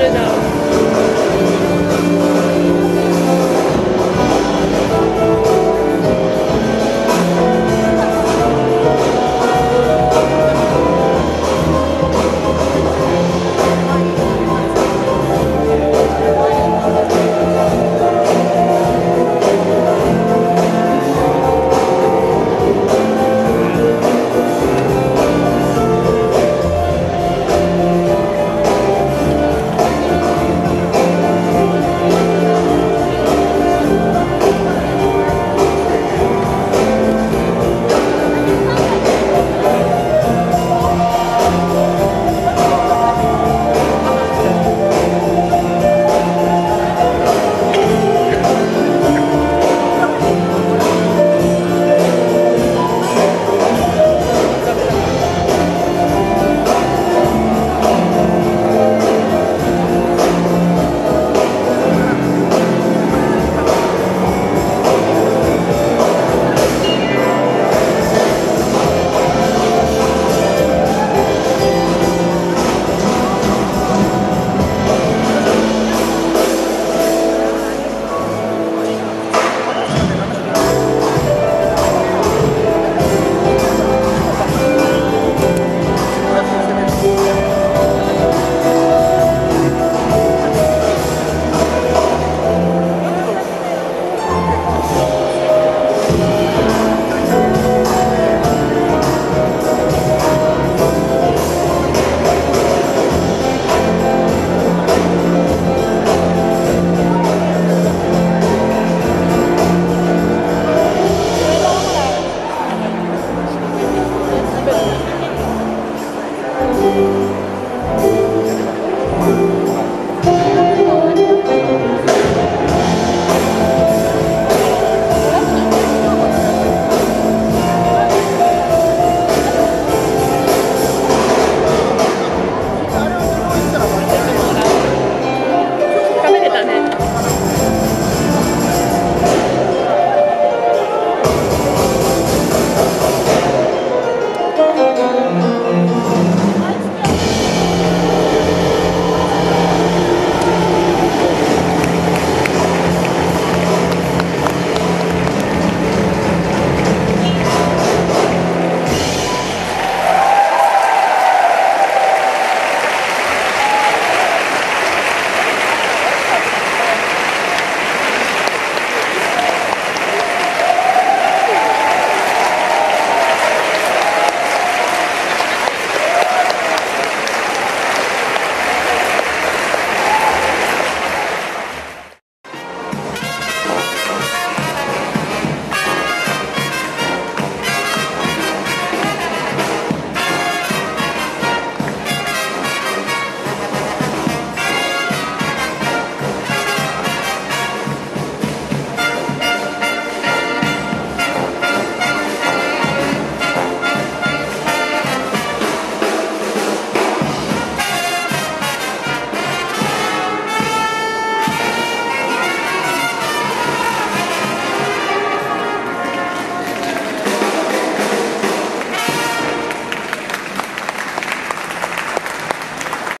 good enough.